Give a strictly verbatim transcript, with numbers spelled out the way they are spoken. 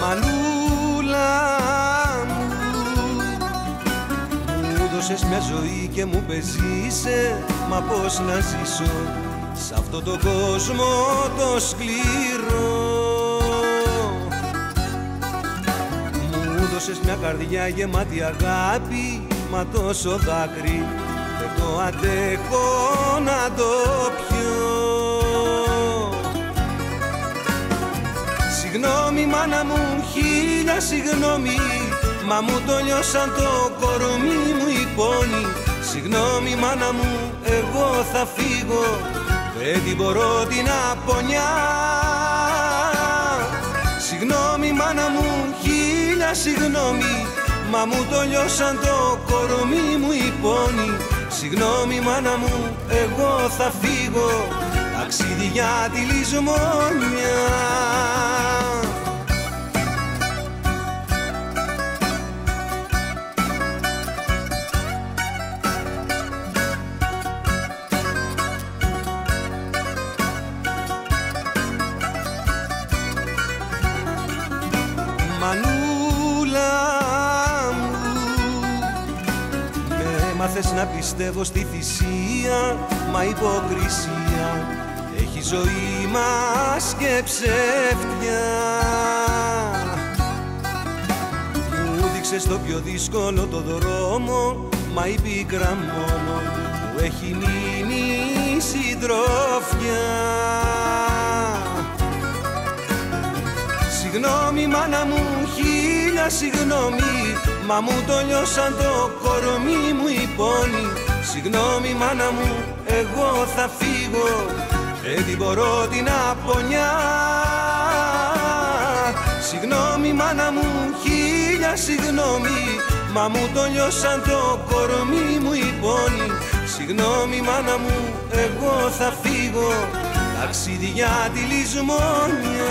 μανούλα μου, μου δώσες μια ζωή και μου πες είσαι, μα πώς να ζήσω σ' αυτό το κόσμο το σκληρό. Μου δώσες μια καρδιά γεμάτη αγάπη, μα τόσο δάκρυ δεν το αντέχω να το πιω. Συγγνώμη μάνα μου, χίλια συγγνώμη, μα μου το λιώσαν το κορμί μου η πόνη. Συγγνώμη μάνα μου, εγώ θα φύγω, δεν την μπορώ την απονιά. Συγγνώμη μάνα μου, χίλια συγγνώμη, μα μου το λιώσαν το κορμί μου η πόνη. Συγγνώμη μάνα μου, εγώ θα φύγω, ταξίδι για τη Λησμονιά. Μανούλα μου, με μάθες να πιστεύω στη θυσία, μα υποκρισία έχει ζωή μας και ψεύτια. Μου δείξες το πιο δύσκολο το δρόμο, μα η πίκρα μόνο που έχει μείνει συντρόφια. Συγγνώμη μάνα μου, χίλια συγγνώμη, μα μου το λιώσαν το κορμί μου η πόνη. Συγγνώμη μάνα μου, εγώ θα φύγω, δεν την μπορώ την απονιά. Συγγνώμη μάνα μου, χίλια συγγνώμη, μα μου το λιώσαν το κορμί μου η πόνη. Συγγνώμη μάνα μου, εγώ θα φύγω, ταξίδι για τη Λησμονιά.